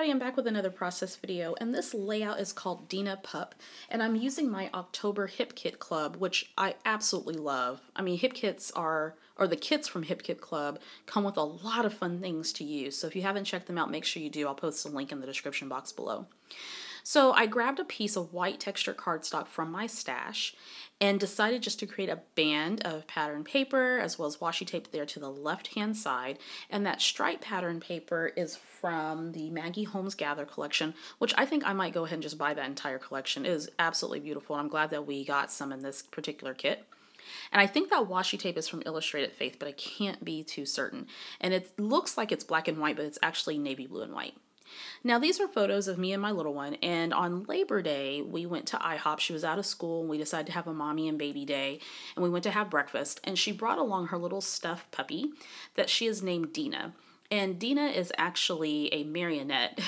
I am back with another process video, and this layout is called Dina Pup, and I'm using my October Hip Kit Club, which I absolutely love. I mean, Hip Kits are, or the kits from Hip Kit Club come with a lot of fun things to use, so if you haven't checked them out, make sure you do. I'll post a link in the description box below. So I grabbed a piece of white textured cardstock from my stash and decided just to create a band of pattern paper as well as washi tape there to the left-hand side. And that stripe pattern paper is from the Maggie Holmes Gather collection, which I think I might go ahead and just buy that entire collection. It is absolutely beautiful, and I'm glad that we got some in this particular kit. And I think that washi tape is from Illustrated Faith, but I can't be too certain. And it looks like it's black and white, but it's actually navy blue and white. Now, these are photos of me and my little one, and on Labor Day, we went to IHOP. She was out of school, and we decided to have a mommy and baby day, and we went to have breakfast, and she brought along her little stuffed puppy that she has named Dina. And Dina is actually a marionette,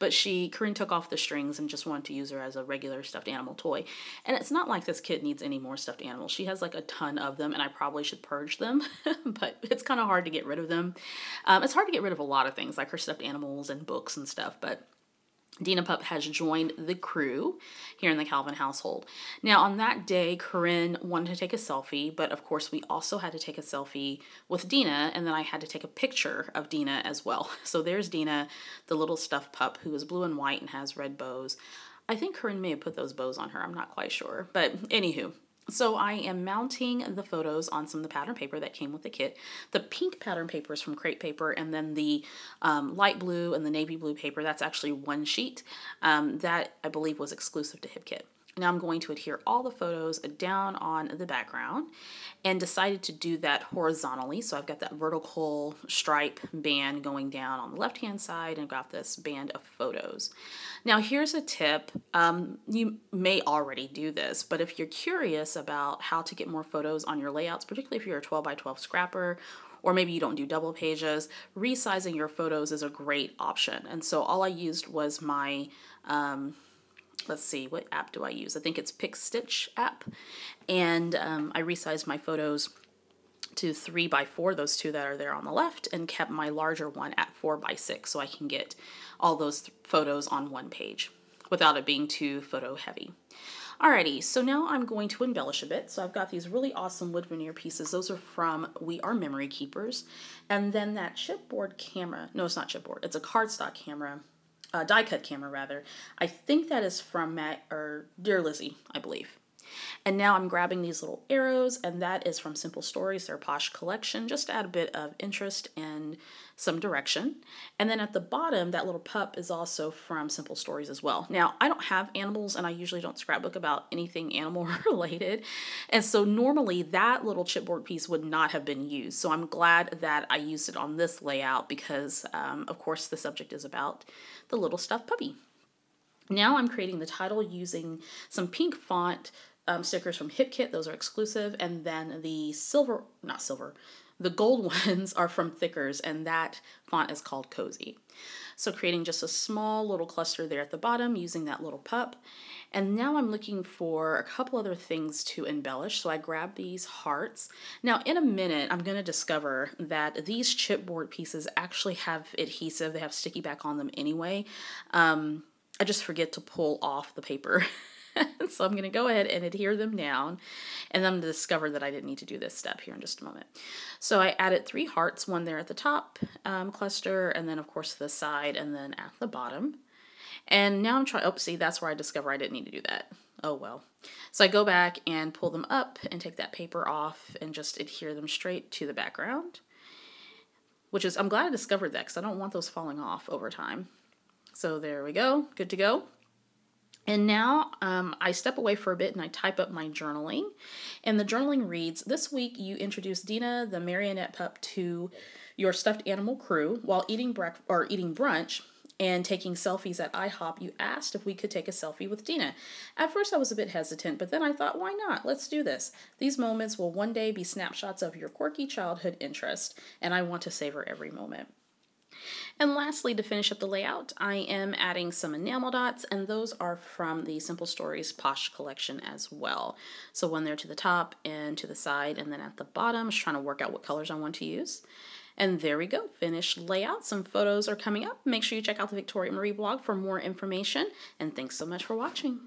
but Corinne took off the strings and just wanted to use her as a regular stuffed animal toy. And it's not like this kid needs any more stuffed animals. She has like a ton of them, and I probably should purge them, but it's kind of hard to get rid of them. It's hard to get rid of a lot of things, like her stuffed animals and books and stuff, but Dina Pup has joined the crew here in the Calvin household. Now, on that day, Corinne wanted to take a selfie, but of course we also had to take a selfie with Dina, and then I had to take a picture of Dina as well. So there's Dina, the little stuffed pup, who is blue and white and has red bows. I think Corinne may have put those bows on her. I'm not quite sure, but anywho. So I am mounting the photos on some of the pattern paper that came with the kit. The pink pattern paper is from Crate Paper, and then the light blue and the navy blue paper, that's actually one sheet that I believe was exclusive to Hip Kit. Now I'm going to adhere all the photos down on the background, and decided to do that horizontally. So I've got that vertical stripe band going down on the left-hand side, and got this band of photos. Now here's a tip. You may already do this, but if you're curious about how to get more photos on your layouts, particularly if you're a 12x12 scrapper, or maybe you don't do double pages, resizing your photos is a great option. And so all I used was my, let's see, what app do I use? I think it's PicStitch app. And I resized my photos to 3x4, those two that are there on the left, and kept my larger one at 4x6 so I can get all those photos on one page without it being too photo heavy. Alrighty, so now I'm going to embellish a bit. So I've got these really awesome wood veneer pieces. Those are from We Are Memory Keepers. And then that chipboard camera, no, it's not chipboard, it's a cardstock camera. Die cut camera rather. I think that is from Dear Lizzie, I believe. And now I'm grabbing these little arrows, and that is from Simple Stories, their Posh collection, just to add a bit of interest and some direction. And then at the bottom, that little pup is also from Simple Stories as well. Now, I don't have animals, and I usually don't scrapbook about anything animal related. And so normally that little chipboard piece would not have been used. So I'm glad that I used it on this layout because, of course, the subject is about the little stuffed puppy. Now I'm creating the title using some pink font stickers from Hip Kit. Those are exclusive. And then the the gold ones are from Thickers, and that font is called Cozy. So creating just a small little cluster there at the bottom using that little pup. And now I'm looking for a couple other things to embellish. So I grab these hearts. Now in a minute, I'm going to discover that these chipboard pieces actually have adhesive. They have sticky back on them anyway. I just forget to pull off the paper. So I'm going to go ahead and adhere them down, and then I'm going to discover that I didn't need to do this step here in just a moment. So I added three hearts, one there at the top cluster, and then of course the side, and then at the bottom. And now I'm trying, oh, see, that's where I discover I didn't need to do that. Oh well. So I go back and pull them up and take that paper off and just adhere them straight to the background, which is, I'm glad I discovered that because I don't want those falling off over time. So there we go, good to go. And now I step away for a bit and I type up my journaling. And the journaling reads, this week you introduced Dina, the marionette pup, to your stuffed animal crew while eating brunch and taking selfies at IHOP. You asked if we could take a selfie with Dina. At first I was a bit hesitant, but then I thought, why not? Let's do this. These moments will one day be snapshots of your quirky childhood interest, and I want to savor every moment. And lastly, to finish up the layout, I am adding some enamel dots, and those are from the Simple Stories Posh collection as well. So one there to the top and to the side, and then at the bottom, just trying to work out what colors I want to use. And there we go, finished layout. Some photos are coming up. Make sure you check out the Victoria Marie blog for more information. And thanks so much for watching.